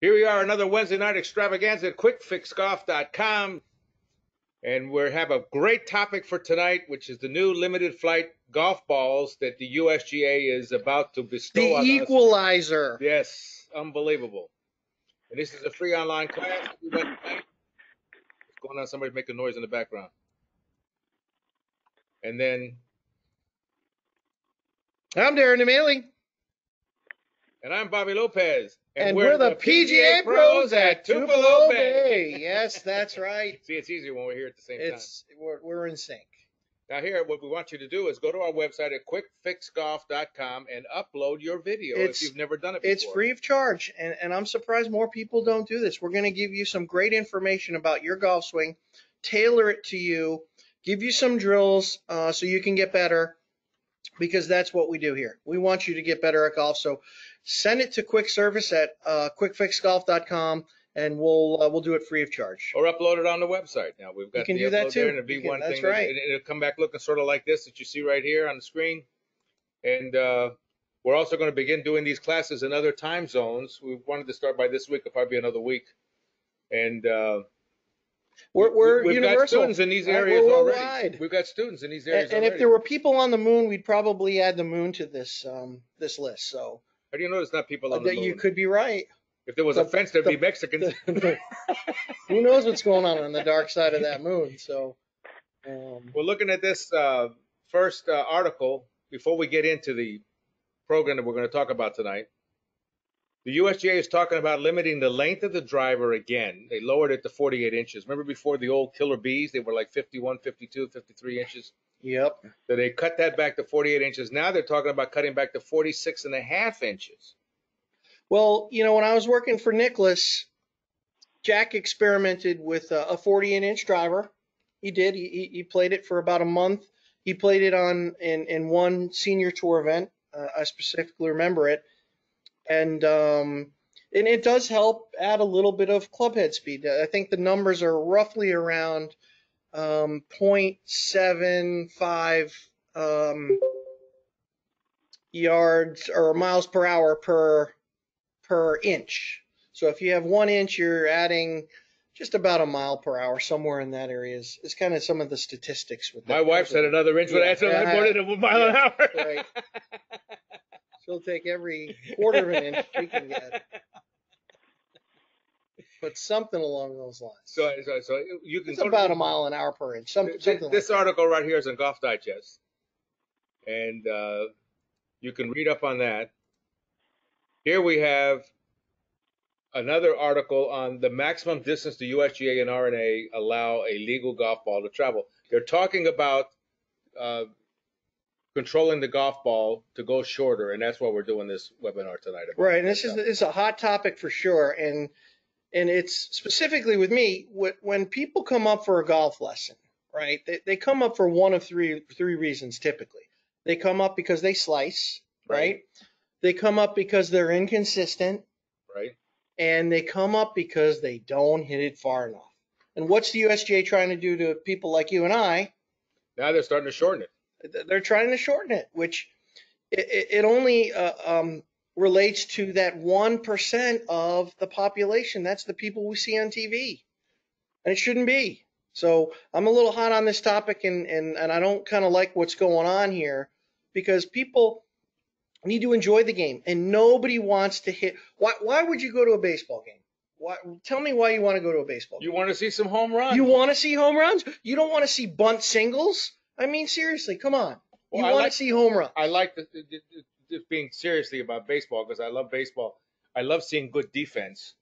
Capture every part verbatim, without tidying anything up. Here we are, another Wednesday night extravaganza at quick fix golf dot com. And we have a great topic for tonight, which is the new limited flight golf balls that the U S G A is about to bestow the on us. The equalizer. Yes, unbelievable. And this is a free online class. What's going on? Somebody's making noise in the background. And then... I'm Darren deMaille. And I'm Bobby Lopez. And, and we're, we're the, the P G A, P G A pros at Tupelo Bay. Bay. Yes, that's right. See, it's easier when we're here at the same it's, time. We're, we're in sync. Now here, what we want you to do is go to our website at quick fix golf dot com and upload your video it's, if you've never done it before. It's free of charge, and, and I'm surprised more people don't do this. We're going to give you some great information about your golf swing, tailor it to you, give you some drills uh, so you can get better. Because that's what we do here. We want you to get better at golf. So send it to quick service at uh, quick fix golf dot com, and we'll uh, we'll do it free of charge. Or upload it on the website. Now we've got you can the do upload that too. There, and it'll be you can, one that's thing. Right. That, it'll come back looking sort of like this that you see right here on the screen. And uh, we're also going to begin doing these classes in other time zones. We wanted to start by this week. It'll probably be another week. And uh, We're, we're We've universal. got students in these areas we're already. Wide. We've got students in these areas and, and already. And if there were people on the moon, we'd probably add the moon to this um, this list. So. How do you know there's not people on the moon? You could be right. If there was the, a fence, there'd the, be Mexicans. The, the, who knows what's going on on the dark side of that moon? So. Um, we're looking at this uh, first uh, article before we get into the program that we're going to talk about tonight. The U S G A is talking about limiting the length of the driver again. They lowered it to forty-eight inches. Remember before the old killer bees, they were like fifty-one, fifty-two, fifty-three inches? Yep. So they cut that back to forty-eight inches. Now they're talking about cutting back to forty-six and a half inches. Well, you know, when I was working for Nicklaus, Jack experimented with a forty-eight inch driver. He did. He, he played it for about a month. He played it on in, in one senior tour event. Uh, I specifically remember it. And um, and it does help add a little bit of clubhead speed. I think the numbers are roughly around um, zero point seven five um, yards or miles per hour per per inch. So if you have one inch, you're adding just about a mile per hour, somewhere in that area. Is, is kind of some of the statistics with that. My wife said another inch would add something more than a mile an hour. Right. She'll take every quarter of an inch we can get, but something along those lings. So, so, so you can. It's about a mile an hour per inch. Some, something. This like article that. right here is on Golf Digest, and uh, you can read up on that. Here we have another article on the maximum distance the U S G A and R and A allow a legal golf ball to travel. They're talking about. Uh, controlling the golf ball to go shorter, and that's why we're doing this webinar tonight. Right, and this is it's a hot topic for sure, and and it's specifically with me, when people come up for a golf lesson, right, they, they come up for one of three three reasons typically. They come up because they slice, right? right? They come up because they're inconsistent, right? And they come up because they don't hit it far enough. And what's the U S G A trying to do to people like you and I? Now they're starting to shorten it. They're trying to shorten it, which it, it only uh, um, relates to that one percent of the population. That's the people we see on T V, and it shouldn't be. So I'm a little hot on this topic, and, and, and I don't kind of like what's going on here because people need to enjoy the game, and nobody wants to hit. Why, why would you go to a baseball game? Why, tell me why you want to go to a baseball game. You want to see some home runs. You want to see home runs? You don't want to see bunt singles? I mean, seriously, come on. You well, want like, to see home runs. I like the, the, the, the being seriously about baseball because I love baseball. I love seeing good defense.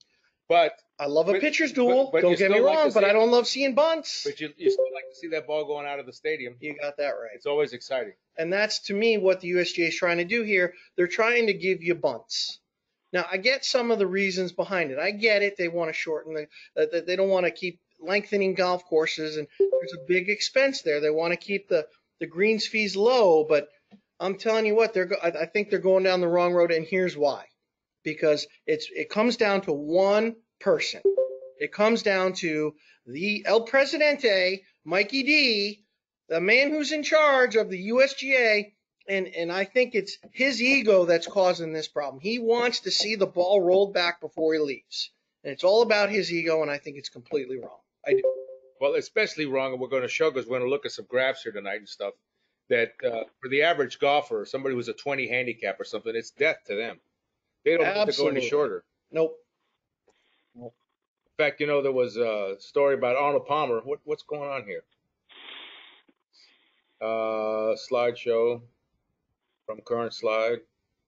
But I love a but, pitcher's duel. But, but don't get me wrong, like but I don't love seeing bunts. But you, you still like to see that ball going out of the stadium. You got that right. It's always exciting. And that's, to me, what the U S G A is trying to do here. They're trying to give you bunts. Now, I get some of the reasons behind it. I get it. They want to shorten the uh, – they don't want to keep – lengthening golf courses, and there's a big expense there. They want to keep the the greens fees low, but I'm telling you what, they're go I think they're going down the wrong road, and here's why. Because it's it comes down to one person. It comes down to the El Presidente, Mikey D, the man who's in charge of the U S G A, And and I think it's his ego that's causing this problem. He wants to see the ball rolled back before he leaves. And it's all about his ego, and I think it's completely wrong. I do. Well, especially wrong, and we're going to show, because we're going to look at some graphs here tonight and stuff, that uh, for the average golfer, somebody who's a twenty handicap or something, it's death to them. They don't have to go any shorter. Nope. Nope. In fact, you know, there was a story about Arnold Palmer. What, what's going on here? Uh, slideshow. From current slide,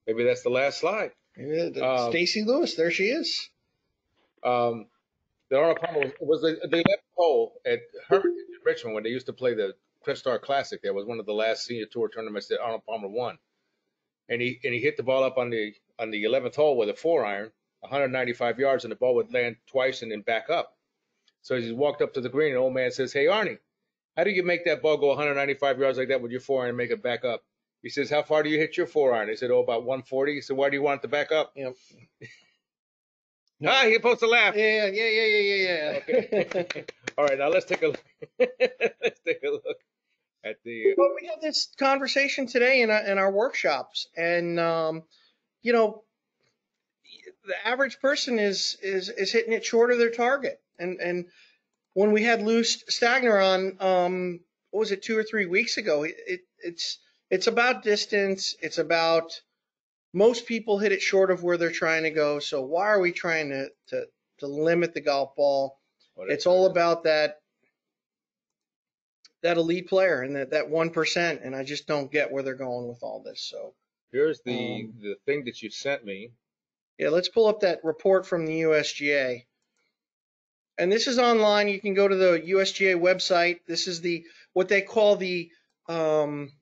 maybe that's the last slide. Yeah, um, Stacey Lewis, there she is. Um, the Arnold Palmer was the, the left hole at Hermitage in Richmond when they used to play the Crestar Classic. That was one of the last senior tour tournaments that Arnold Palmer won, and he and he hit the ball up on the on the eleventh hole with a four iron, one hundred ninety-five yards, and the ball would land twice and then back up. So as he walked up to the green, an old man says, "Hey Arnie, how do you make that ball go one hundred ninety-five yards like that with your four iron and make it back up?" He says, "How far do you hit your four iron?" He said, "Oh, about one forty." He said, "Why do you want it to back up?" Yep. No. Ah, you're supposed to laugh. Yeah, yeah, yeah, yeah, yeah, yeah. Okay. All right, now let's take a look. Let's take a look at the. Well, we had this conversation today in our, in our workshops, and um, you know, the average person is is is hitting it short of their target, and and when we had Lou Stagner on, um, what was it, two or three weeks ago? It, it it's. It's about distance. It's about most people hit it short of where they're trying to go. So why are we trying to to, to limit the golf ball? What it's all about that that elite player and that that one percent. And I just don't get where they're going with all this. So here's the um, the thing that you sent me. Yeah, let's pull up that report from the U S G A. And this is online. You can go to the U S G A website. This is the what they call the um,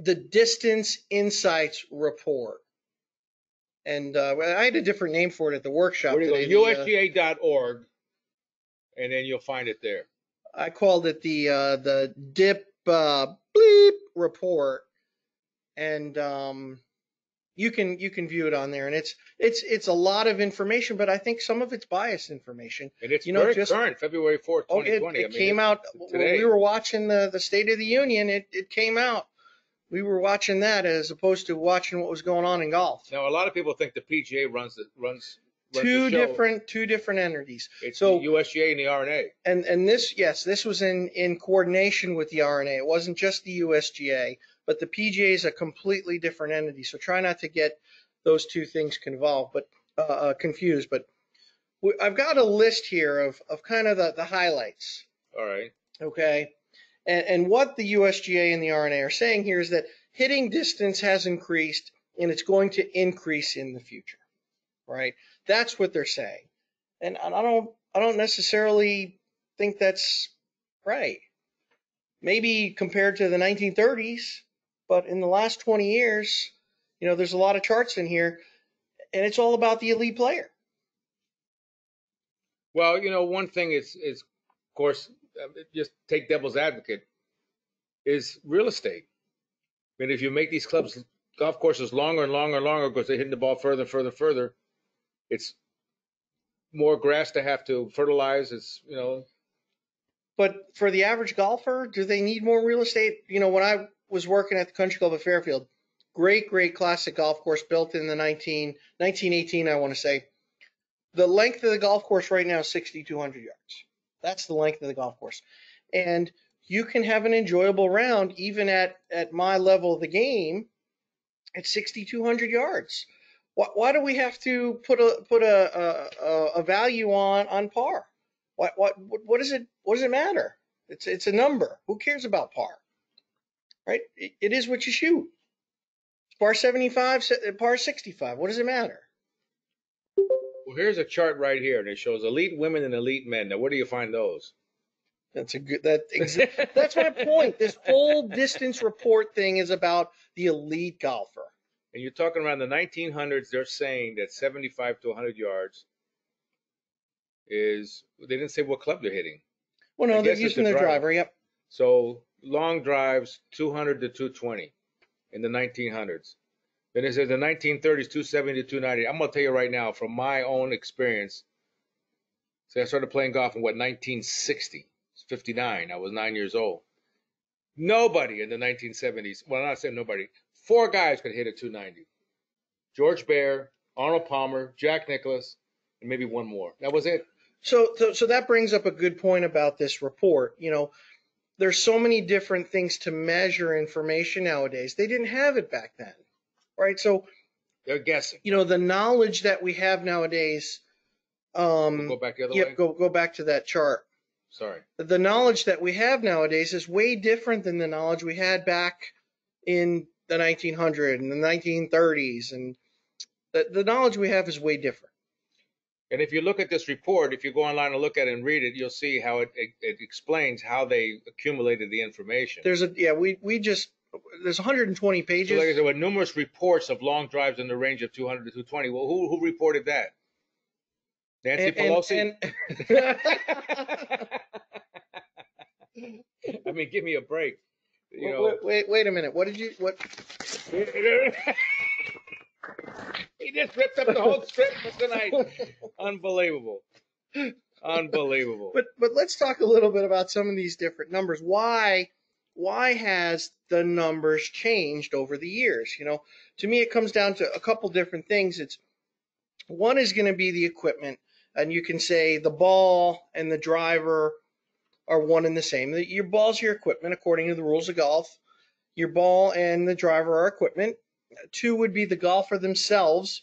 the Distance Insights Report, and uh, I had a different name for it at the workshop. Where do you go? U S G A dot org, uh, and then you'll find it there. I called it the uh, the dip uh, bleep report, and um, you can you can view it on there, and it's it's it's a lot of information, but I think some of it's biased information. And it's you know, very just, current, February fourth, oh, twenty twenty. It, it I mean, came out today. When we were watching the the State of the Union. It it came out. We were watching that as opposed to watching what was going on in golf. Now, a lot of people think the P G A runs the, runs, runs two the show. different two different entities. It's so the U S G A and the R and A. And and this yes, this was in in coordination with the R and A. It wasn't just the U S G A, but the P G A is a completely different entity. So try not to get those two things convolved, but uh, confused. But we, I've got a list here of of kind of the the highlights. All right. Okay. And, and what the U S G A and the R and A are saying here is that hitting distance has increased, and it's going to increase in the future, right? That's what they're saying, and I don't, I don't necessarily think that's right. Maybe compared to the nineteen thirties, but in the last twenty years, you know, there's a lot of charts in here, and it's all about the elite player. Well, you know, one thing is, is of course. Just take devil's advocate, is real estate. I mean, if you make these clubs, golf courses longer and longer and longer because they're hitting the ball further and further and further, it's more grass to have to fertilize. It's, you know. But for the average golfer, do they need more real estate? You know, when I was working at the Country Club of Fairfield, great, great classic golf course built in the nineteen eighteen, I want to say. The length of the golf course right now is sixty-two hundred yards. That's the length of the golf course. And you can have an enjoyable round even at, at my level of the game at sixty-two hundred yards. Why, why do we have to put a put a a, a value on on par? What what what does it what does it matter? It's it's a number. Who cares about par? Right? It, it is what you shoot. It's par seventy-five, par sixty-five. What does it matter? Well, here's a chart right here, and it shows elite women and elite men. Now, where do you find those? That's a good. That that's my point. This whole distance report thing is about the elite golfer. And you're talking around the nineteen hundreds. They're saying that seventy-five to one hundred yards is. They didn't say what club they're hitting. Well, no, they're using their driver. Yep. So long drives, two hundred to two twenty, in the nineteen hundreds. Then it says the nineteen thirties, two seventy to two ninety. I'm going to tell you right now, from my own experience, see, I started playing golf in, what, nineteen sixty, fifty-nine. I was nine years old. Nobody in the nineteen seventies, well, not saying nobody, four guys could hit a two ninety. George Baer, Arnold Palmer, Jack Nicklaus, and maybe one more. That was it. So, so, so that brings up a good point about this report. You know, there's so many different things to measure information nowadays. They didn't have it back then, right? So they're guessing. You know, the knowledge that we have nowadays. Um, we'll go back the other yep, way. Go go back to that chart. Sorry. The knowledge that we have nowadays is way different than the knowledge we had back in the nineteen hundreds and the nineteen thirties, and the, the knowledge we have is way different. And if you look at this report, if you go online and look at it and read it, you'll see how it, it, it explains how they accumulated the information. There's a yeah, we we just there's one hundred twenty pages. So like I said, there were numerous reports of long drives in the range of two hundred to two twenty. Well, who who reported that? Nancy and, Pelosi. And, and I mean, give me a break. You know, wait, wait, wait a minute. What did you? What? He just ripped up the whole strip for tonight. Unbelievable, unbelievable. But but let's talk a little bit about some of these different numbers. Why why has the numbers changed over the years? You know, to me, it comes down to a couple different things. It's one is going to be the equipment, and you can say the ball and the driver are one and the same. Your ball's your equipment according to the rules of golf. Your ball and the driver are equipment. Two would be the golfer themselves.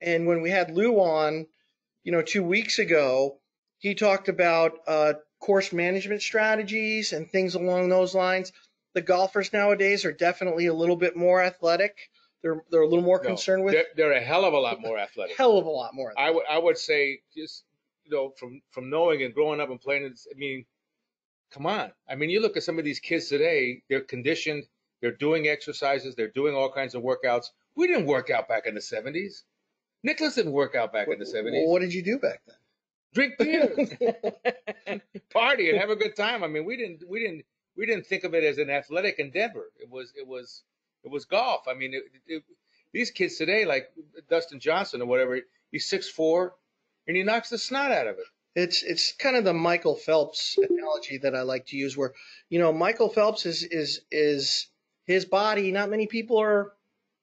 And when we had Lou on, you know, two weeks ago, he talked about uh, course management strategies and things along those lines. The golfers nowadays are definitely a little bit more athletic. They're they're a little more no, concerned with. They're, they're a hell of a lot more athletic. Hell of a lot more. Athletic. I would I would say just you know from from knowing and growing up and playing. I mean, come on. I mean, you look at some of these kids today. They're conditioned. They're doing exercises. They're doing all kinds of workouts. We didn't work out back in the seventies. Nicklaus didn't work out back what, in the seventies. What did you do back then? Drink beer, party, and have a good time. I mean, we didn't we didn't we didn't think of it as an athletic endeavor. It was it was. It was golf. I mean, it, it, these kids today, like Dustin Johnson or whatever, he's six foot four, and he knocks the snot out of it. It's it's kind of the Michael Phelps analogy that I like to use, where you know Michael Phelps is is is his body. Not many people are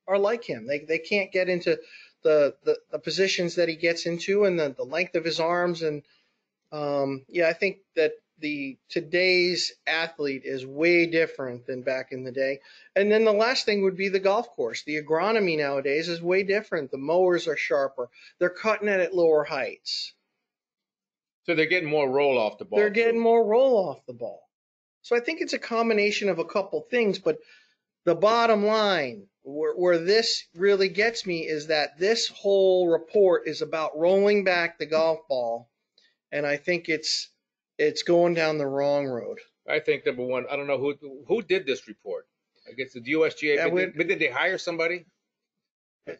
are like him. They they can't get into the the, the positions that he gets into, and the, the length of his arms. And um, yeah, I think that. The today's athlete is way different than back in the day. And then the last thing would be the golf course. The agronomy nowadays is way different. The mowers are sharper. They're cutting it at lower heights. So they're getting more roll off the ball. They're getting more roll off the ball. So I think it's a combination of a couple things, but the bottom line where, where this really gets me is that this whole report is about rolling back the golf ball, and I think it's It's going down the wrong road. I think, number one, I don't know who who did this report. I guess the U S G A, yeah, but, did, but did they hire somebody?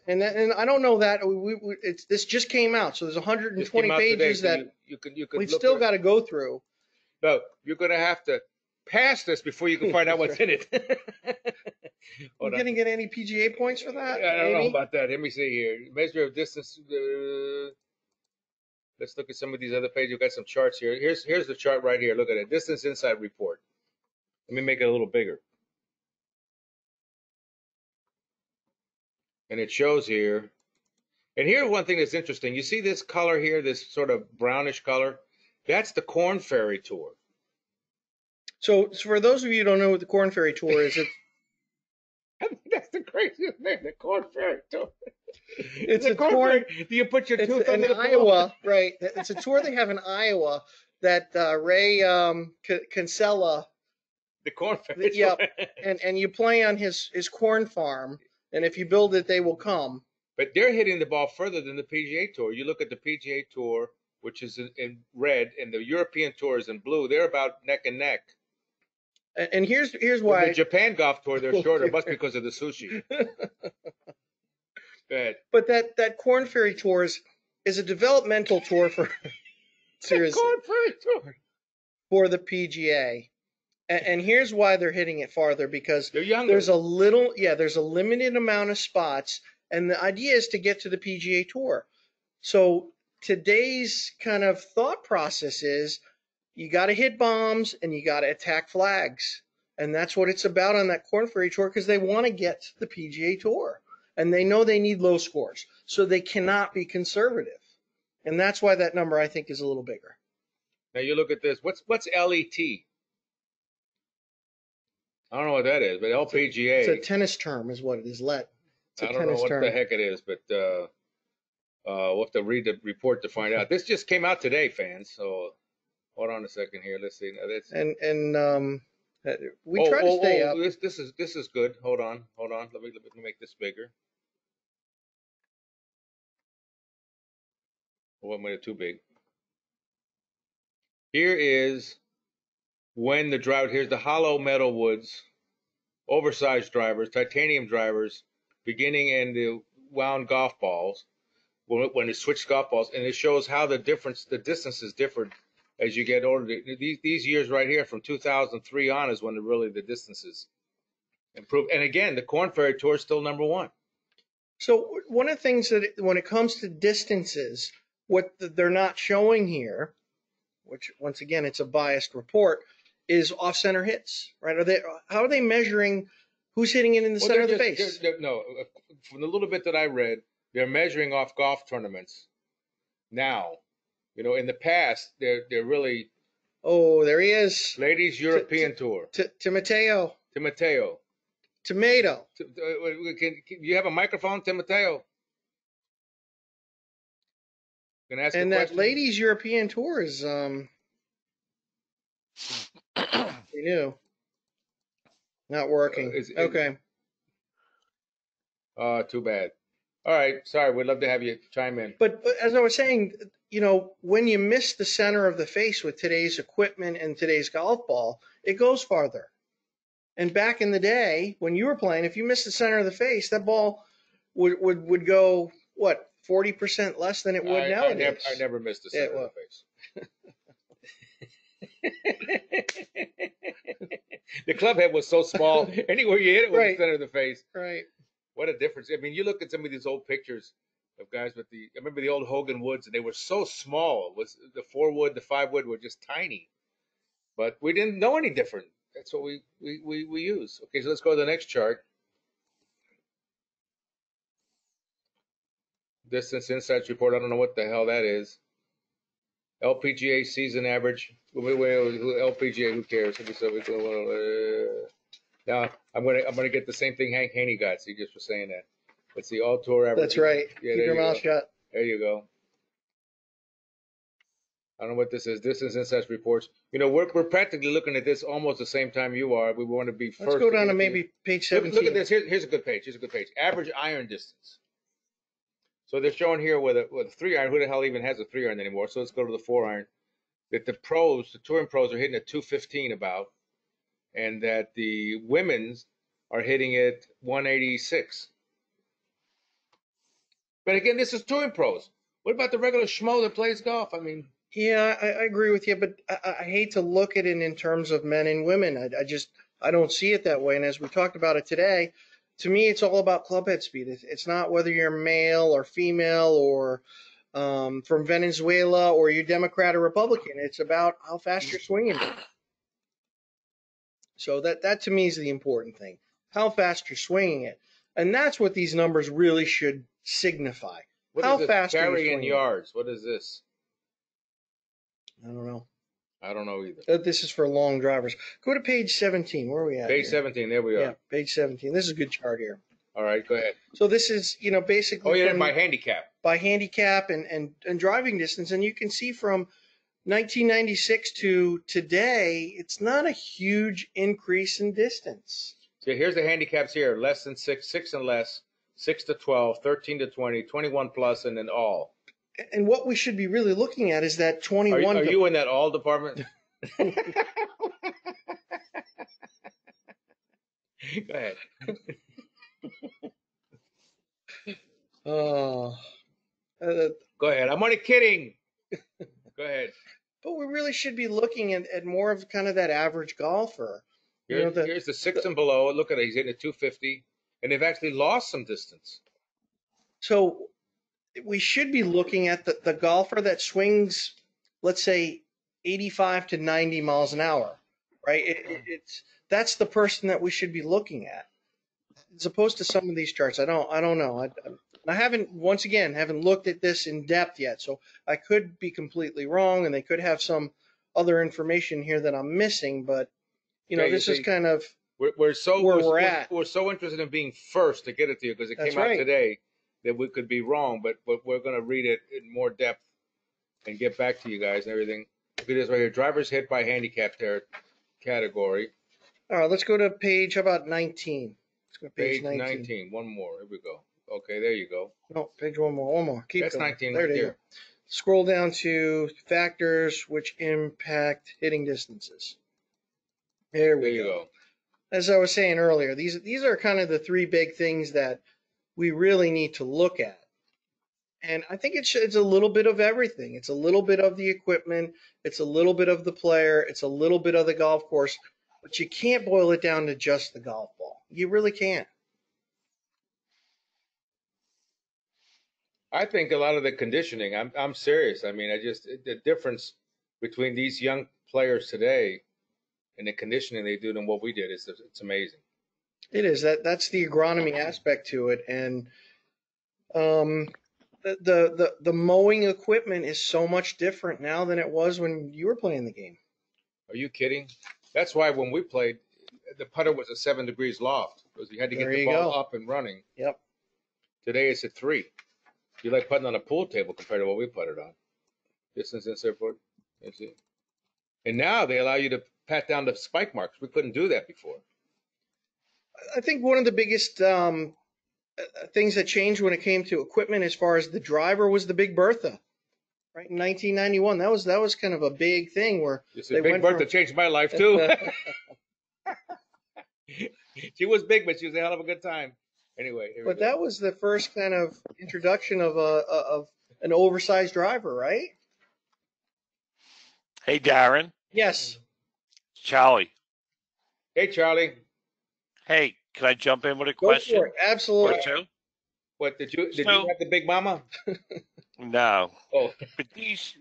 And that, and I don't know that. We, we, it's, this just came out, so there's one hundred twenty pages today, that you, you could, you could we've still got to go through. No, you're going to have to pass this before you can find out what's in it. Are you going to get any P G A points for that? I don't maybe? know about that. Let me see here. Measure of distance. Uh, Let's look at some of these other pages. We've got some charts here. Here's here's the chart right here. Look at it. Distance Insights Report. Let me make it a little bigger. And it shows here. And here's one thing that's interesting. You see this color here, this sort of brownish color? That's the Corn Ferry Tour. So, so for those of you who don't know what the Corn Ferry Tour is, it's I think that's the craziest name, the Corn Ferry Tour. It's the a corn, corn. Do you put your tooth in Iowa? Right. It's a tour they have in Iowa that uh, Ray um, Kinsella. The Corn Ferry. The, yep. and and you play on his his corn farm, and if you build it, they will come. But they're hitting the ball further than the P G A Tour. You look at the P G A Tour, which is in, in red, and the European Tour is in blue. They're about neck and neck. And here's here's why. In the Japan Golf Tour, they're shorter, but because of the sushi. Go ahead. But that that Corn Ferry Tour is, is a developmental tour for seriously Corn Ferry Tour for the P G A, and, and here's why they're hitting it farther, because they're younger. There's a little yeah there's a limited amount of spots, and the idea is to get to the P G A Tour. So today's kind of thought process is you got to hit bombs and you got to attack flags, And that's what it's about on that Corn Ferry Tour, because they want to get to the P G A Tour. And they know they need low scores, so they cannot be conservative. And that's why that number, I think, is a little bigger. Now, you look at this. What's what's L E T? I don't know what that is, but L P G A. It's a, it's a tennis term is what it is, L E T. I don't know what term. the heck it is, but uh, uh, we'll have to read the report to find out. This just came out today, fans, so hold on a second here. Let's see. Now, that's... And, and um, we oh, try to oh, stay oh, up. This, this, is, this is good. Hold on. Hold on. Let me, let me make this bigger. What made it too big? Here is when the driver, here's the hollow metal woods, oversized drivers, titanium drivers, beginning and the wound golf balls, when, when it switched golf balls, and it shows how the difference, the distances differed as you get older. These, these years right here from two thousand three on is when the, really the distances improved. And again, the Corn Ferry Tour is still number one. So one of the things that it, when it comes to distances, what they're not showing here, which once again, it's a biased report, is off-center hits, right? Are they? How are they measuring who's hitting it in the well, center of the just, face? They're, they're, no, from the little bit that I read, they're measuring off golf tournaments now. You know, in the past, they're they're really. Oh, there he is. Ladies European to, to, Tour. To, to Mateo. To Mateo. Tomato. To, to, can, can you have a microphone, to Mateo? Can I ask and that question? Ladies European Tour is um we knew not working. Uh, is, okay. Uh too bad. All right, sorry, we'd love to have you chime in. But, but as I was saying, you know, when you miss the center of the face with today's equipment and today's golf ball, it goes farther. And back in the day when you were playing, if you missed the center of the face, that ball would would, would go what? forty percent less than it would I, nowadays. I never, I never missed a center of the face. The club head was so small. Anywhere you hit it was right. The center of the face. Right. What a difference. I mean, you look at some of these old pictures of guys with the, I remember the old Hogan Woods, and they were so small. It was the four wood, the five wood were just tiny. But we didn't know any different. That's what we, we, we, we use. Okay, so let's go to the next chart. Distance Insights Report. I don't know what the hell that is. L P G A season average. Wait, wait, L P G A. Who cares? Now I'm gonna I'm gonna get the same thing Hank Haney got. So you just for saying that. Let's see, all tour average. That's right. Yeah, keep your you mouth go. shut. There you go. I don't know what this is. Distance Insights Reports. You know, we're we're practically looking at this almost the same time you are. We want to be first. Let's go down to maybe page seventeen. Look, look at this. Here's here's a good page. Here's a good page. Average iron distance. So they're showing here with a, with a three iron. Who the hell even has a three iron anymore? So let's go to the four iron. That the pros, the touring pros, are hitting at two fifteen about, and that the women's are hitting at one eighty-six. But again, this is touring pros. What about the regular schmo that plays golf? I mean, yeah, I, I agree with you, but I, I hate to look at it in terms of men and women. I, I just I don't see it that way. And as we talked about it today. To me, it's all about clubhead speed. It's not whether you're male or female or um, from Venezuela or you're Democrat or Republican. It's about how fast you're swinging. So that, that to me is the important thing, how fast you're swinging it. And that's what these numbers really should signify. What how is fast are you swinging in yards? What is this? I don't know. I don't know either. This is for long drivers. Go to page seventeen. Where are we at? Page here? seventeen. There we are. Yeah, page seventeen. This is a good chart here. All right, go ahead. So this is, you know, basically. Oh, yeah, by handicap. By handicap and, and, and driving distance. And you can see from nineteen ninety-six to today, it's not a huge increase in distance. So here's the handicaps here. Less than six, six and less, six to twelve, thirteen to twenty, twenty-one plus, and then all. And what we should be really looking at is that twenty-one. Are, are you in that all department? Go ahead. Oh, uh, go ahead. I'm only kidding. Go ahead. But we really should be looking at, at more of kind of that average golfer. Here, you know, the, here's the six the, and below. Look at it. He's hitting at two fifty, and they've actually lost some distance. So. We should be looking at the, the golfer that swings, let's say, eighty-five to ninety miles an hour, right? It, it, it's that's the person that we should be looking at, as opposed to some of these charts. I don't, I don't know. I, I haven't, once again, haven't looked at this in depth yet, so I could be completely wrong, and they could have some other information here that I'm missing. But you know, yeah, this you is kind of we're, we're so where we're, we're at. We're, we're so interested in being first to get it to you because it that's came right. out today that we could be wrong, but, but we're going to read it in more depth and get back to you guys and everything. Look at this right here: drivers hit by handicap there category. All right, let's go to page. How about nineteen? Let's go to page, page nineteen. nineteen. One more. Here we go. Okay, there you go. No, page one more. One more. Keep That's going. nineteen there right there. Scroll down to factors which impact hitting distances. There we there you go. go. As I was saying earlier, these these are kind of the three big things that we really need to look at. And I think it's it's a little bit of everything. It's a little bit of the equipment. It's a little bit of the player. It's a little bit of the golf course. But you can't boil it down to just the golf ball. You really can't. I think a lot of the conditioning, I'm I'm serious. I mean, I just the difference between these young players today and the conditioning they do than what we did is it's amazing. It is. That that's the agronomy aspect to it, and um the the the, the mowing equipment is so much different now than it was when you were playing the game. Are you kidding? That's why when we played, the putter was a seven degrees loft because you had to get the ball up and running. Yep. Today it's a three. You like putting on a pool table compared to what we putted on. Distance Insights Report. That's it. And now they allow you to pat down the spike marks. We couldn't do that before. I think one of the biggest um, things that changed when it came to equipment as far as the driver was the Big Bertha. Right in nineteen ninety-one, that was that was kind of a big thing where yes, they Big Bertha from... changed my life too. She was big, but she was a hell of a good time. Anyway, but that was the first kind of introduction of a of an oversized driver, right? Hey, Darren. Yes. Charlie. Hey, Charlie. Hey, can I jump in with a Go question? For it. Absolutely. Or two? What did you did so, you have the Big Mama? No. Oh. But these,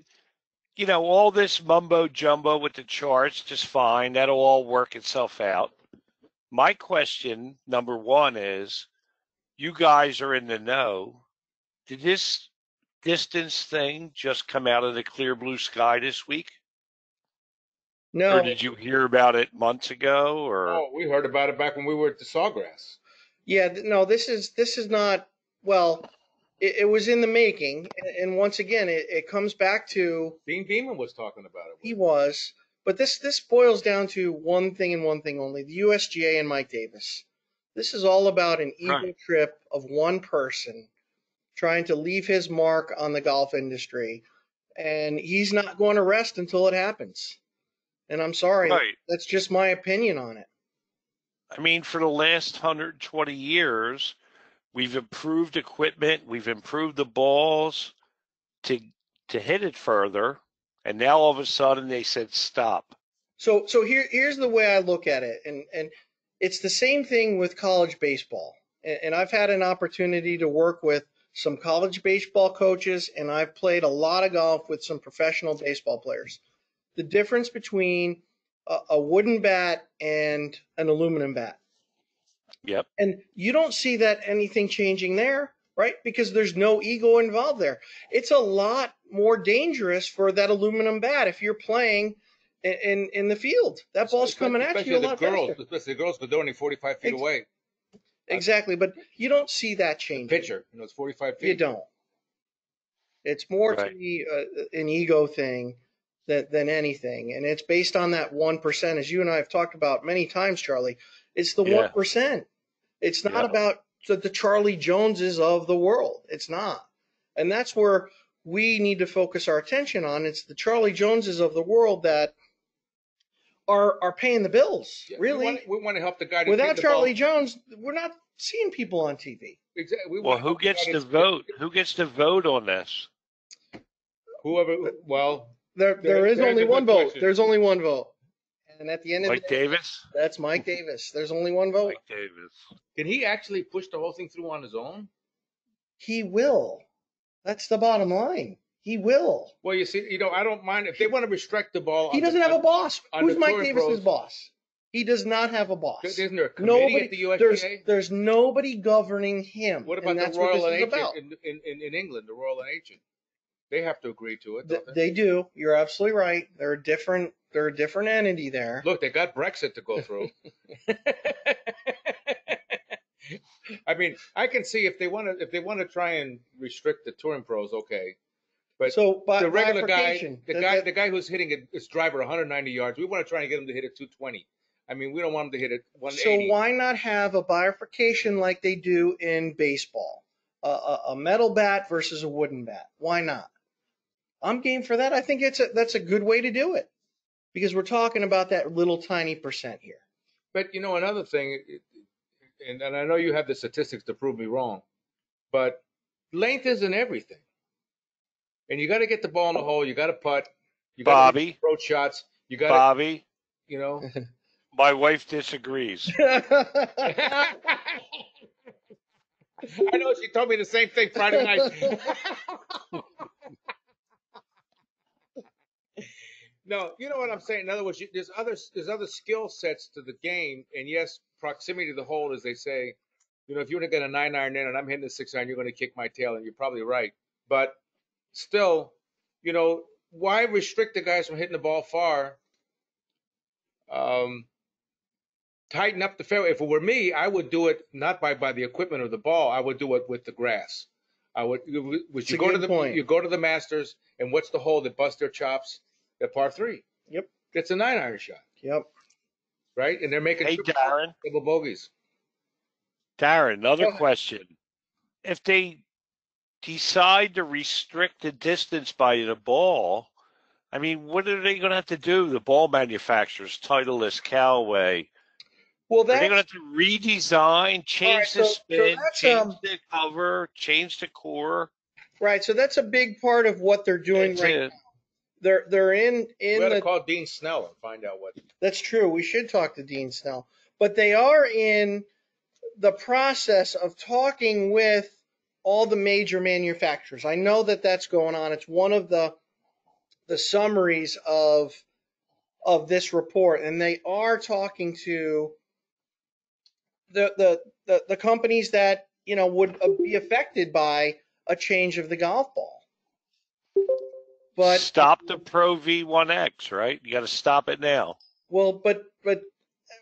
you know, all this mumbo jumbo with the charts, just fine. That'll all work itself out. My question number one is, you guys are in the know. Did this distance thing just come out of the clear blue sky this week? No. Or did you hear about it months ago? Or oh, we heard about it back when we were at the Sawgrass. Yeah, no, this is this is not well. It, it was in the making, and once again, it, it comes back to Dean Beeman was talking about it. He was, but this this boils down to one thing and one thing only: the U S G A and Mike Davis. This is all about an ego right. trip of one person trying to leave his mark on the golf industry, and he's not going to rest until it happens. And I'm sorry, right. that's just my opinion on it. I mean, for the last one hundred twenty years. We've improved equipment. We've improved the balls to to hit it further, and now all of a sudden they said stop. So so here here's the way I look at it, and and it's the same thing with college baseball. And, and I've had an opportunity to work with some college baseball coaches, and I've played a lot of golf with some professional baseball players. The difference between a, a wooden bat and an aluminum bat. Yep. And you don't see that anything changing there, right? Because there's no ego involved there. It's a lot more dangerous for that aluminum bat if you're playing in in, in the field. That ball's especially, coming at you a lot girls, faster. Especially the girls, but they're only forty-five feet Ex away. Exactly, but you don't see that changing. The pitcher, you know, it's forty-five feet. You don't. It's more right. to be uh, an ego thing than, than anything, and it's based on that one percent, as you and I have talked about many times, Charlie. It's the yeah. one percent. It's not yeah. about the, the Charlie Joneses of the world. It's not. And that's where we need to focus our attention on. It's the Charlie Joneses of the world that are are paying the bills, yeah. really. We want, we want to help the guy. To Without the Charlie ball. Jones, we're not seeing people on T V. Exactly. We well, who gets to vote? Who gets to vote on this? Whoever, well. There, there, there is only one vote. Question. There's only one vote. And at the end of Mike the day, Davis? That's Mike Davis. There's only one vote. Mike Davis. Can he actually push the whole thing through on his own? He will. That's the bottom line. He will. Well, you see, you know, I don't mind if they want to restrict the ball. He doesn't the, have a boss. Who's Mike Davis's boss? He does not have a boss. Isn't there a committee nobody, at the U S G A? There's, there's nobody governing him. What about and that's the Royal what this and Ancient in, in, in England, the Royal and Ancient? They have to agree to it, don't they? They do. You're absolutely right. They're a different, they're a different entity there. Look, they got Brexit to go through. I mean, I can see if they want to if they want to try and restrict the touring pros, okay. But so, by, the regular guy, the that, guy, that, the guy who's hitting his driver one hundred ninety yards, we want to try and get him to hit it two twenty. I mean, we don't want them to hit it one eighty. So why not have a bifurcation like they do in baseball? A, a, a metal bat versus a wooden bat. Why not? I'm game for that. I think it's a, that's a good way to do it because we're talking about that little tiny percent here. But, you know, another thing, and, and I know you have the statistics to prove me wrong, but length isn't everything. And you got to get the ball in the hole. You got to putt. You got to make approach shots. You got Bobby. You know. My wife disagrees. I know she told me the same thing Friday night. No, you know what I'm saying. In other words, you, there's other there's other skill sets to the game, and yes, proximity to the hole, as they say. You know, if you want to get a nine iron in, and I'm hitting a six iron, you're going to kick my tail, and you're probably right. But still, you know, why restrict the guys from hitting the ball far? Um. Tighten up the fairway. If it were me, I would do it not by, by the equipment or the ball. I would do it with the grass. I would. Would you go to the point. You go to the Masters, and what's the hole that busts their chops at par three? Yep, it's a nine iron shot. Yep, right. And they're making hey Darren double bogeys. Darren, another question: if they decide to restrict the distance by the ball, I mean, what are they going to have to do? The ball manufacturers, Titleist, Callaway. Well, that's, are they going to have to redesign, change right, so, the spin, so change um, the cover, change the core? Right. So that's a big part of what they're doing that's right it. now. They're they're in in. We got to call Dean Snell and find out what. That's true. We should talk to Dean Snell, but they are in the process of talking with all the major manufacturers. I know that that's going on. It's one of the the summaries of of this report, and they are talking to. The, the the the companies that you know would be affected by a change of the golf ball. But stop the Pro V one X, right? You got to stop it now. Well, but but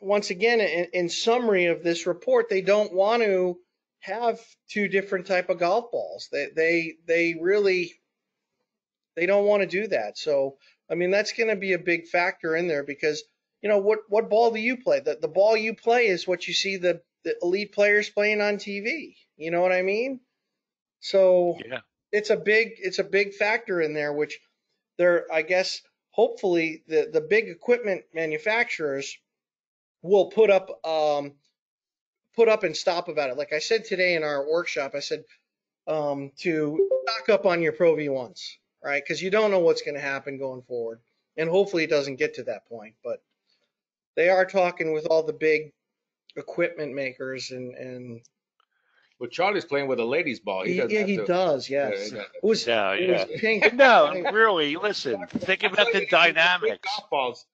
once again, in, in summary of this report, they don't want to have two different type of golf balls. They they they really they don't want to do that. So I mean, that's going to be a big factor in there because. You know, what, what ball do you play? The, the ball you play is what you see the, the elite players playing on T V. You know what I mean? So yeah. it's a big it's a big factor in there, which they're, I guess, hopefully the, the big equipment manufacturers will put up um put up and stop about it. Like I said today in our workshop, I said um, to stock up on your Pro V ones, right? Because you don't know what's going to happen going forward. And hopefully it doesn't get to that point, but. They are talking with all the big equipment makers and and. Well, Charlie's playing with a ladies' ball. He, he doesn't yeah, have he to, does. Yes. Yeah, it was, no, it yeah. was pink. No, really. Listen, think about the dynamics.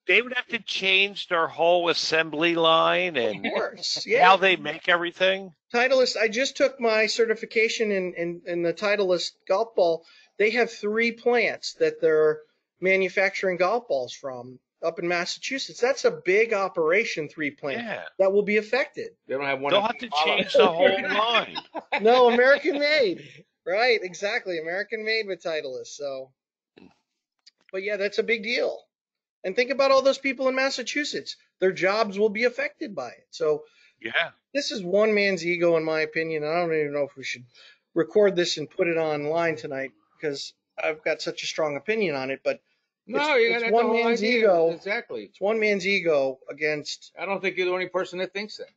They would have to change their whole assembly line and of course, yeah. how they make everything. Titleist. I just took my certification in in, in the Titleist golf ball. They have three plants that they're manufacturing golf balls from. Up in Massachusetts, that's a big operation three plant yeah. that will be affected. They don't have one. They'll have to change the whole line. No, American made, right? Exactly, American made with Titleist. So, but yeah, that's a big deal. And think about all those people in Massachusetts; their jobs will be affected by it. So, yeah, this is one man's ego, in my opinion. I don't even know if we should record this and put it online tonight because I've got such a strong opinion on it, but. No, it's, you it's one man's idea. ego. Exactly. It's one man's ego against. I don't think you're the only person that thinks that.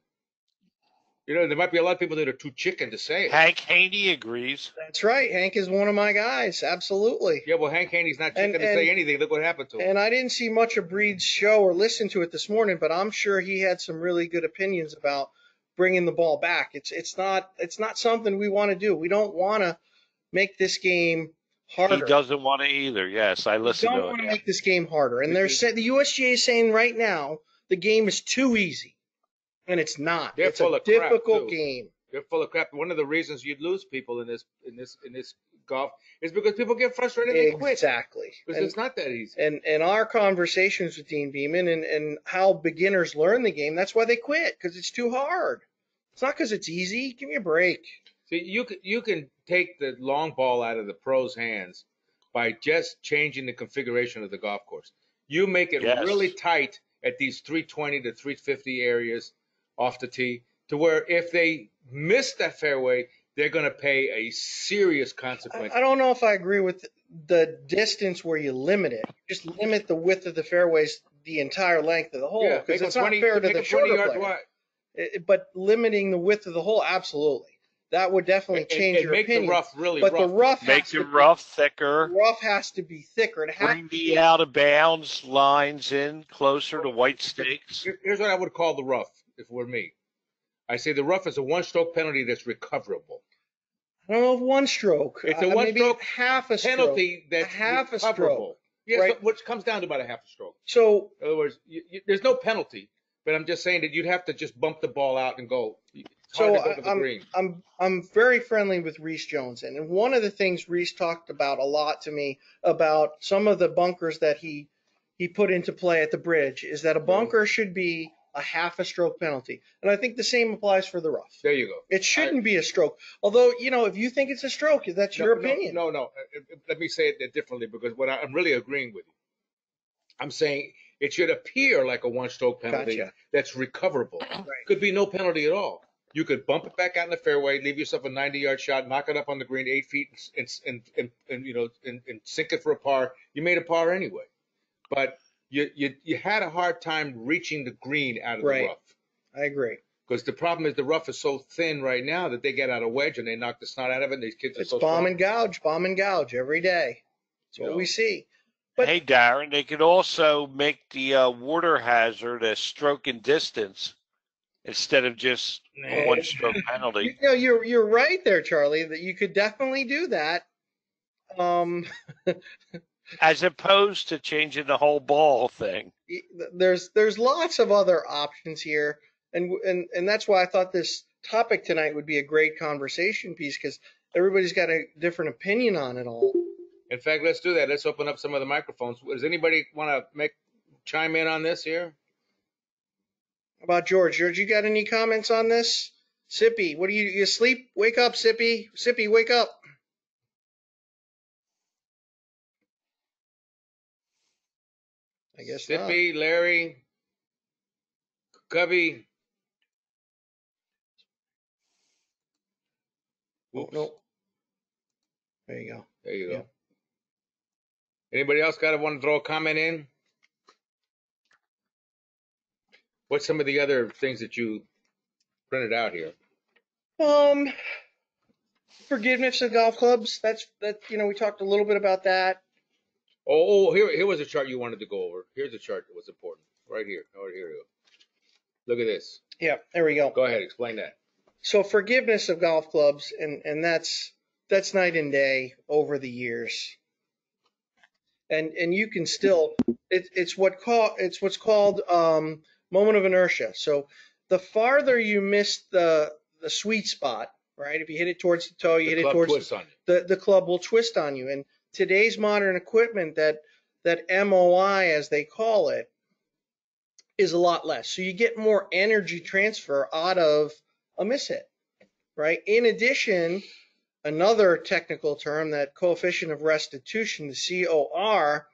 You know, there might be a lot of people that are too chicken to say it. Hank Haney agrees. That's right. Hank is one of my guys. Absolutely. Yeah, well, Hank Haney's not chicken and, to and, say anything. Look what happened to him. And I didn't see much of Breed's show or listen to it this morning, but I'm sure he had some really good opinions about bringing the ball back. It's it's not it's not something we want to do. We don't want to make this game. Harder. He doesn't want to either. Yes, I listen to it. Don't want to make this game harder. And they're saying the U S G A is saying right now the game is too easy, and it's not. They're it's full a of difficult crap, game. They're full of crap. One of the reasons you'd lose people in this in this in this golf is because people get frustrated and quit. Exactly, because and, it's not that easy. And and our conversations with Dean Beeman and and how beginners learn the game. That's why they quit, because it's too hard. It's not because it's easy. Give me a break. So you can you can take the long ball out of the pros' hands by just changing the configuration of the golf course. You make it yes. really tight at these three twenty to three fifty areas off the tee, to where if they miss that fairway, they're going to pay a serious consequence. I, I don't know if I agree with the distance where you limit it. Just limit the width of the fairways, the entire length of the hole, because yeah, it's not fair to the shorter player. It, but limiting the width of the hole, absolutely. That would definitely change it, it, it your opinion. Make the rough really but rough. The rough make the rough be, thicker. The rough has to be thicker. It Bring the out-of-bounds lines in closer to white stakes. Here's what I would call the rough, if it were me. I say the rough is a one-stroke penalty that's recoverable. I don't know if one stroke. It's a one-stroke uh, half a stroke. Penalty that's a half recoverable. A stroke, yeah, right? So, which comes down to about a half a stroke. So, in other words, you, you, there's no penalty, but I'm just saying that you'd have to just bump the ball out and go. So I'm, I'm I'm very friendly with Reese Jones, and one of the things Reese talked about a lot to me about some of the bunkers that he he put into play at the Bridge is that a bunker should be a half a stroke penalty, and I think the same applies for the rough. There you go. It shouldn't I, be a stroke, although you know if you think it's a stroke, that's no, your opinion. No, no, no. Let me say it differently because what I, I'm really agreeing with you. I'm saying it should appear like a one-stroke penalty gotcha. That's recoverable. Right. Could be no penalty at all. You could bump it back out in the fairway, leave yourself a ninety-yard shot, knock it up on the green eight feet, and and and, and you know and, and sink it for a par. You made a par anyway, but you you you had a hard time reaching the green out of right. the rough. I agree. Because the problem is the rough is so thin right now that they get out a wedge and they knock the snot out of it. And these kids are it's so bomb strong. and gouge, bomb and gouge every day. That's you what know. we see. But hey, Darren, they could also make the uh, water hazard a stroke and distance. Instead of just a one-stroke penalty. You know, you're you're right there, Charlie. That you could definitely do that. Um, as opposed to changing the whole ball thing. There's there's lots of other options here, and and and that's why I thought this topic tonight would be a great conversation piece because everybody's got a different opinion on it all. In fact, let's do that. Let's open up some of the microphones. Does anybody want to make chime in on this here? About George. George, you got any comments on this? Sippy, what do you you sleep? Wake up, Sippy. Sippy, wake up. I guess Sippy, not. Larry, Cubby. Oops. Oh, no. There you go. There you go. Yeah. Anybody else got to want to throw a comment in? What's some of the other things that you printed out here? Um, forgiveness of golf clubs. That's that. You know, we talked a little bit about that. Oh, here, here was a chart you wanted to go over. Here's a chart that was important. Right here. Right here. Look at this. Yeah, there we go. Go ahead, explain that. So forgiveness of golf clubs, and and that's that's night and day over the years. And and you can still it, it's what call it's what's called um. moment of inertia. So the farther you miss the the sweet spot, right? If you hit it towards the toe, you hit it towards the the club will twist on you. And today's modern equipment, that that M O I as they call it, is a lot less. So you get more energy transfer out of a miss hit, right? In addition, another technical term, that coefficient of restitution, the C O R.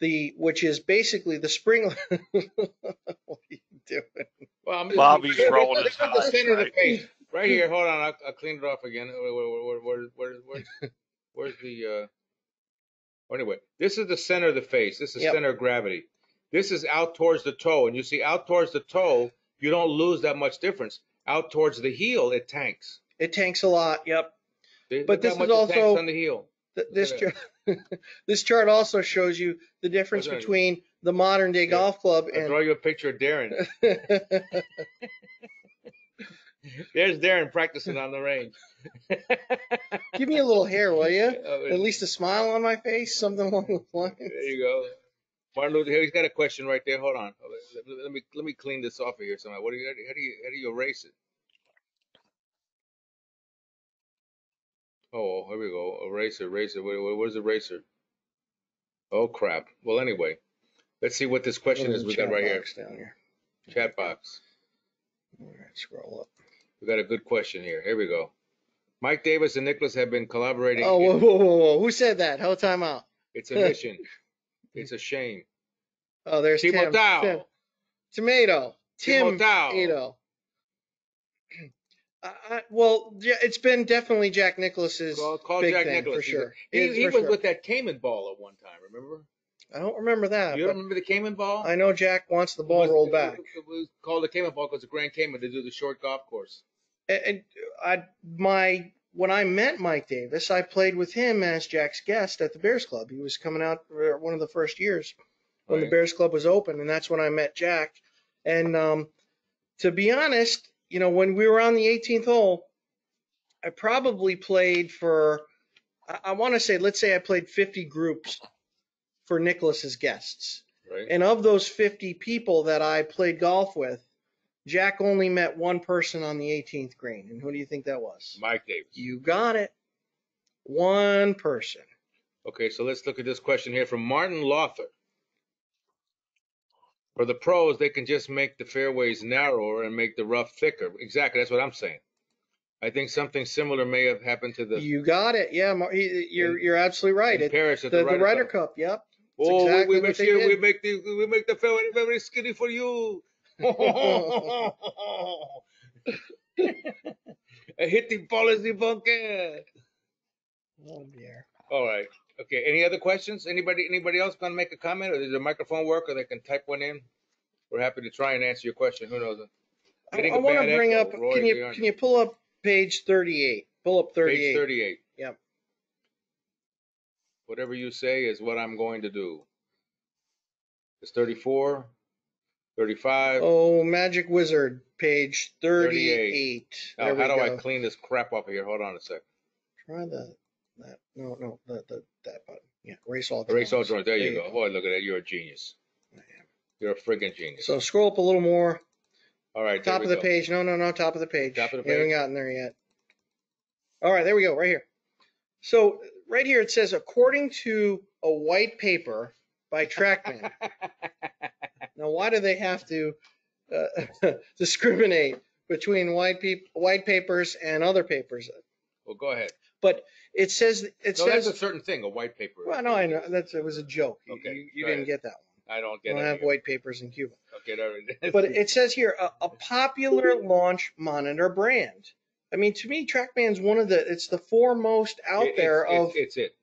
The which is basically the spring. What are you doing? Well, I'm just, Bobby's rolling his eyes. The center right. Of the face. Right here. Hold on. I'll, I'll clean it off again. Where, where, where, where, where's, where's the? Uh... Oh, anyway, this is the center of the face. This is yep. center of gravity. This is out towards the toe, and you see out towards the toe, you don't lose that much difference. Out towards the heel, it tanks. It tanks a lot. Yep. There's but this is also on the heel. Th this. This chart also shows you the difference between the modern day yeah. golf club and. I'll draw you a picture of Darren. There's Darren practicing on the range. Give me a little hair, will you? Oh, at least a smile on my face, something along those lines. There you go. Martin Luther, he's got a question right there. Hold on. Let me let me clean this off of here somehow. What do you how do you how do you erase it? Oh, here we go. Eraser, eraser. Where's eraser? Oh crap. Well, anyway, let's see what this question is. We got right here. Down here. Chat box. All right, scroll up. We got a good question here. Here we go. Mike Davis and Nicklaus have been collaborating. Oh, whoa, whoa, whoa, whoa! Who said that? Hold time out. It's a mission. It's a shame. Oh, there's Timo Tim. Dow. Tim. Tomato. Tim Tomato. Uh, well, yeah, it's been definitely Jack Nicklaus's call, call big Jack thing Nicklaus. for sure. He, he, he was sure. with that Cayman ball at one time, remember? I don't remember that. You don't remember the Cayman ball? I know Jack wants the ball was, rolled it, back. It was, it was called the Cayman ball because the Grand Cayman to do the short golf course. And, and I, my when I met Mike Davis, I played with him as Jack's guest at the Bears Club. He was coming out for one of the first years when right. the Bears Club was open, and that's when I met Jack. And um, to be honest, you know, when we were on the eighteenth hole, I probably played for, I, I want to say, let's say I played fifty groups for Nicklaus's guests. Right. And of those fifty people that I played golf with, Jack only met one person on the eighteenth green. And who do you think that was? Mike Davis. You got it. One person. Okay, so let's look at this question here from Martin Lawther. For the pros, they can just make the fairways narrower and make the rough thicker. Exactly, that's what I'm saying. I think something similar may have happened to the. You got it. Yeah, you're in, you're absolutely right. In Paris at the, the Ryder, the Ryder Cup. Cup. Yep. That's oh, exactly we make sure we make the we make the fairway very skinny for you. I hit the ball as the bunker. Oh dear. All right. Okay, any other questions? Anybody anybody else going to make a comment? Or does the microphone work or they can type one in? We're happy to try and answer your question. Who knows? I, I want to bring up, Roy, can you can you pull up page thirty-eight? Pull up thirty-eight. Page thirty-eight. Yep. Whatever you say is what I'm going to do. It's thirty-four, thirty-five. Oh, Magic Wizard, page thirty-eight. thirty-eight. Now, how do go. I clean this crap up here? Hold on a sec. Try that. That no no the, the that button yeah erase all erase all drawings. There, there you go. go Boy, look at that, you're a genius. I am. You're a friggin' genius. So scroll up a little more. All right, top of the go. page. No no no top of the page. Top of the page. We haven't gotten there yet. All right, there we go. Right here. So right here it says according to a white paper by TrackMan. Now why do they have to uh, discriminate between white people, white papers, and other papers? Well, go ahead. But it says it no, says that's a certain thing, a white paper. Well, no, I know that's it was a joke. Okay, you, you didn't ahead. get that one. I don't get. I don't it have either. white papers in Cuba. Okay, no, but it says here a, a popular launch monitor brand. I mean, to me, TrackMan's one of the. It's the foremost out it, there it's, of. It's, it's it.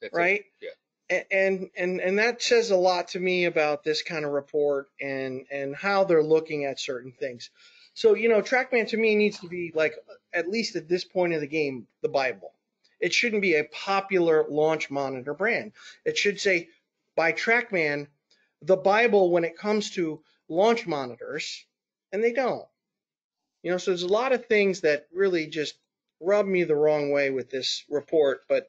That's right. It. Yeah. And and and that says a lot to me about this kind of report and and how they're looking at certain things. So, you know, TrackMan to me needs to be like, at least at this point of the game, the Bible. It shouldn't be a popular launch monitor brand. It should say, by TrackMan, the Bible when it comes to launch monitors, and they don't. You know, so there's a lot of things that really just rub me the wrong way with this report, but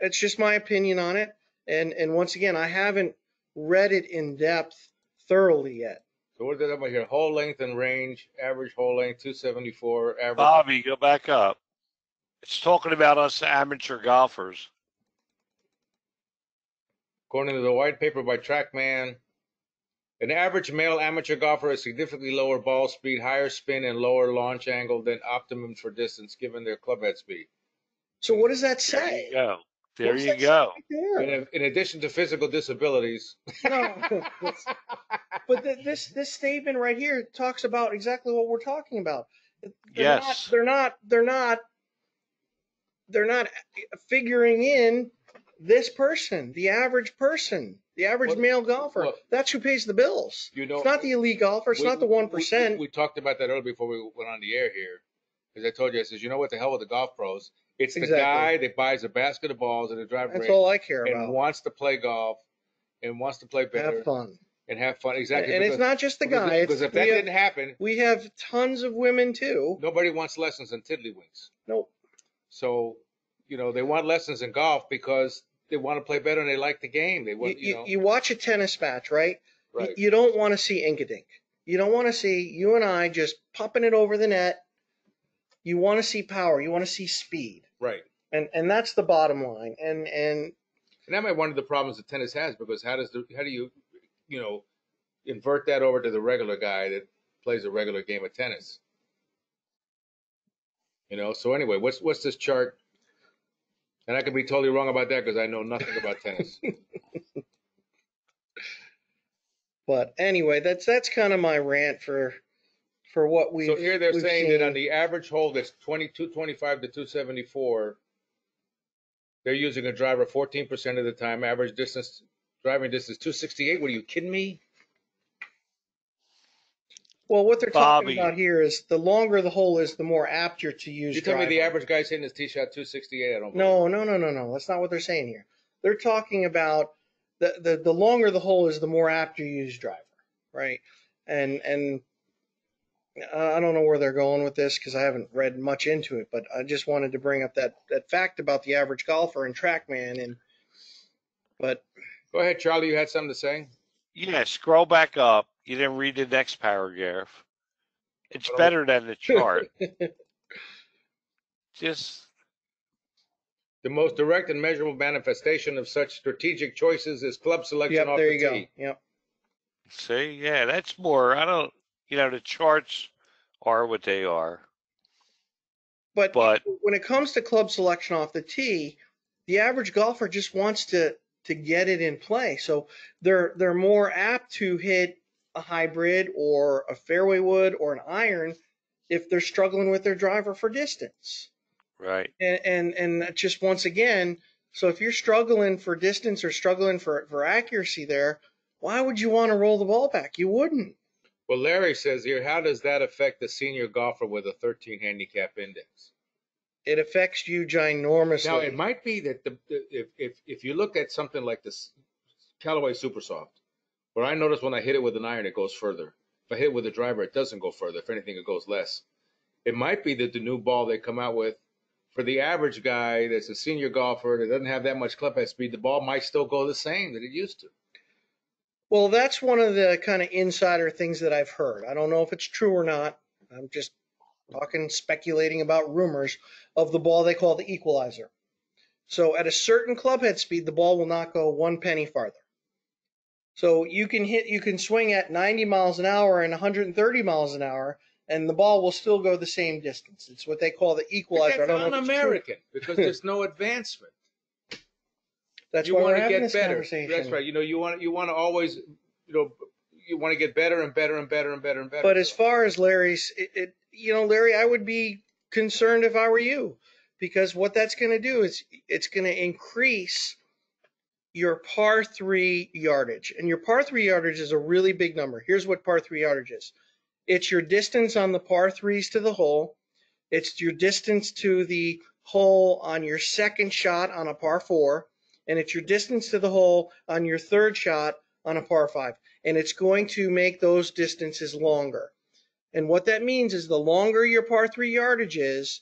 it's just my opinion on it. And, and once again, I haven't read it in depth thoroughly yet. So what did I have here? Hole length and range, average hole length, two seventy-four, average. Bobby, go back up. It's talking about us amateur golfers. According to the white paper by TrackMan, an average male amateur golfer has significantly lower ball speed, higher spin, and lower launch angle than optimum for distance given their clubhead speed. So what does that say? There you go. There you go. Right there? In, in addition to physical disabilities. No. But the, this this statement right here talks about exactly what we're talking about. They're yes. Not, they're not they're not they're not figuring in this person, the average person, the average well, male golfer. Well, that's who pays the bills. You know, it's not the elite golfer. It's we, not the one percent. We, we, we talked about that earlier before we went on the air here, because I told you I says you know what the hell with the golf pros. It's the exactly. guy that buys a basket of balls and a driver. That's all I care and about. And wants to play golf, and wants to play better. Have fun. And have fun, exactly. And because, it's not just the guy. Because if that have, didn't happen, we have tons of women too. Nobody wants lessons in tiddlywinks. Nope. So, you know, they want lessons in golf because they want to play better and they like the game. They want, you, you, know. you watch a tennis match, right? Right. You, you don't want to see ink-a-dink. You don't want to see you and I just popping it over the net. You want to see power. You want to see speed. Right. And and that's the bottom line. And and and that might be one of the problems that tennis has, because how does the, how do you you know invert that over to the regular guy that plays a regular game of tennis? You know. So anyway, what's what's this chart? And I could be totally wrong about that because I know nothing about tennis. But anyway, that's that's kind of my rant for for what we. So here they're saying seen. that on the average hole, that's twenty-two twenty-five to two seventy-four. They're using a driver fourteen percent of the time. Average distance, driving distance two sixty-eight. What, are you kidding me? Well, what they're Bobby. talking about here is the longer the hole is, the more apt you're to use. You tell driving. me the average guy's hitting his tee shot two sixty-eight. I don't. No, no, no, no, no. That's not what they're saying here. They're talking about. The, the the longer the hole is, the more apt you use driver, right? And and I don't know where they're going with this because I haven't read much into it, but I just wanted to bring up that that fact about the average golfer and TrackMan. And but go ahead, Charlie, you had something to say? Yeah, scroll back up. You didn't read the next paragraph. It's better than the chart. Just. The most direct and measurable manifestation of such strategic choices is club selection. Yep, off there the you tee. Go. Yep. See, yeah, that's more. I don't, you know, the charts are what they are. But, but when it comes to club selection off the tee, the average golfer just wants to to get it in play, so they're they're more apt to hit a hybrid or a fairway wood or an iron if they're struggling with their driver for distance. Right. And, and and just once again, so if you're struggling for distance or struggling for, for accuracy there, why would you want to roll the ball back? You wouldn't. Well, Larry says here, how does that affect the senior golfer with a thirteen handicap index? It affects you ginormously. Now, it might be that the, the if, if if you look at something like this Callaway Super Soft, where I notice when I hit it with an iron, it goes further. If I hit it with a driver, it doesn't go further. If anything, it goes less. It might be that the new ball they come out with, for the average guy that's a senior golfer that doesn't have that much clubhead speed, the ball might still go the same that it used to. Well, that's one of the kind of insider things that I've heard. I don't know if it's true or not. I'm just talking, speculating about rumors of the ball they call the equalizer. So at a certain clubhead speed, the ball will not go one penny farther. So you can hit, you can swing at ninety miles an hour and one hundred thirty miles an hour, and the ball will still go the same distance. It's what they call the equalizer. But that's un-American because there's no advancement. That's you why want we're to get this better. That's right. You know, you want you want to always, you know, you want to get better and better and better and better and better. But as far as Larry's, it, it, you know, Larry, I would be concerned if I were you, because what that's going to do is it's going to increase your par three yardage, and your par three yardage is a really big number. Here's what par three yardage is. It's your distance on the par threes to the hole. It's your distance to the hole on your second shot on a par four. And it's your distance to the hole on your third shot on a par five. And it's going to make those distances longer. And what that means is the longer your par three yardage is,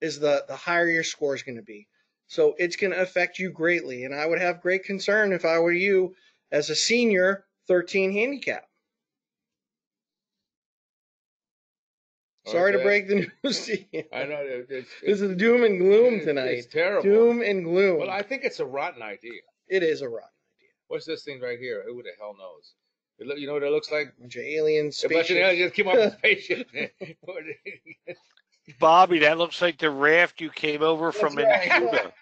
is the, the higher your score is going to be. So it's going to affect you greatly. And I would have great concern if I were you as a senior thirteen handicap. Sorry to break the news to you. I know. It's, it's, this is doom and gloom tonight. It's terrible. Doom and gloom. Well, I think it's a rotten idea. It is a rotten idea. What's this thing right here? Who the hell knows? It look, you know what it looks like? A bunch of alien spaceships. A bunch of aliens came off a spaceship. Bobby, that looks like the raft you came over That's from right. in Cuba.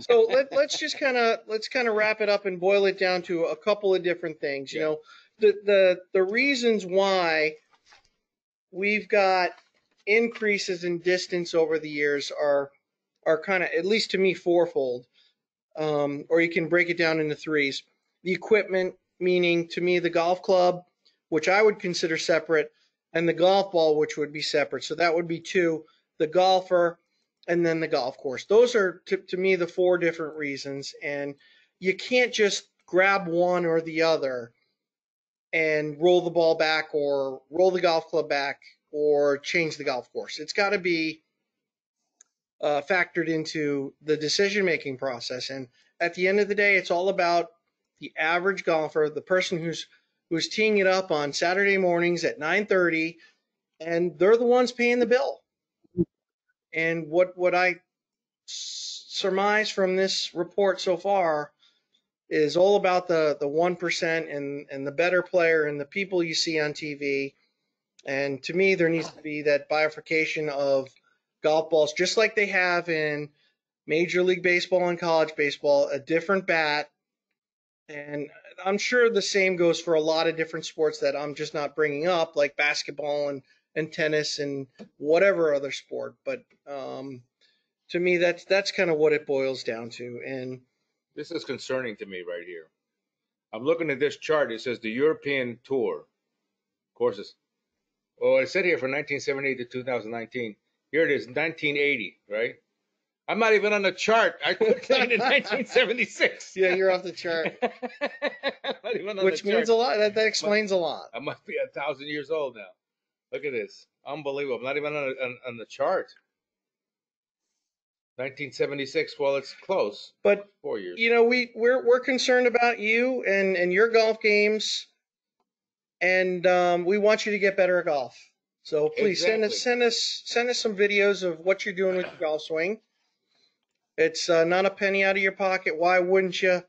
So let, let's just kind of let's kind of wrap it up and boil it down to a couple of different things. You yeah. know. The, the the reasons why we've got increases in distance over the years are are kind of, at least to me, fourfold, um, or you can break it down into threes. The equipment, meaning to me the golf club, which I would consider separate, and the golf ball, which would be separate. So that would be two, the golfer, and then the golf course. Those are, to, to me, the four different reasons, and you can't just grab one or the other and roll the ball back or roll the golf club back or change the golf course. It's got to be uh, factored into the decision-making process. And at the end of the day, it's all about the average golfer, the person who's who's teeing it up on Saturday mornings at nine thirty, and they're the ones paying the bill. And what what I surmise from this report so far is all about the the one percent and and the better player and the people you see on T V. And to me, there needs to be that bifurcation of golf balls, just like they have in Major League Baseball and college baseball, a different bat. And I'm sure the same goes for a lot of different sports that I'm just not bringing up, like basketball and, and tennis and whatever other sport. But um, to me, that's that's kind of what it boils down to. And this is concerning to me right here. I'm looking at this chart. It says the European Tour courses. Well, it said here from nineteen seventy-eight to two thousand nineteen. Here it is, nineteen eighty, right? I'm not even on the chart. I clicked on in nineteen seventy-six. Yeah, you're off the chart. I'm not even on Which the means chart. a lot. That, that explains I must, a lot. I must be a thousand years old now. Look at this. Unbelievable. I'm not even on, on, on the chart. nineteen seventy-six. Well, it's close. But four years. You know, we we're we're concerned about you and and your golf games, and um, we want you to get better at golf. So please exactly. send us send us send us some videos of what you're doing with your golf swing. It's uh, not a penny out of your pocket. Why wouldn't you?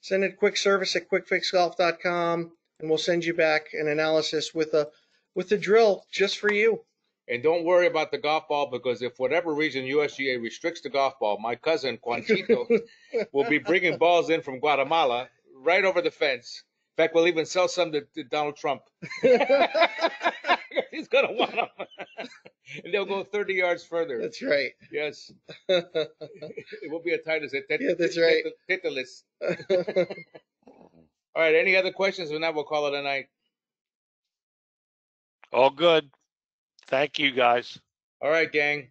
Send it quick service at quick fix golf dot com, and we'll send you back an analysis with a with a drill just for you. And don't worry about the golf ball, because if whatever reason U S G A restricts the golf ball, my cousin Juanchito will be bringing balls in from Guatemala right over the fence. In fact, we'll even sell some to, to Donald Trump. He's going to want them. And they'll go thirty yards further. That's right. Yes. It will be a Titleist. Yeah, that's right. Titleist. All right. Any other questions? If not, we'll call it a night. All good. Thank you, guys. All right, gang.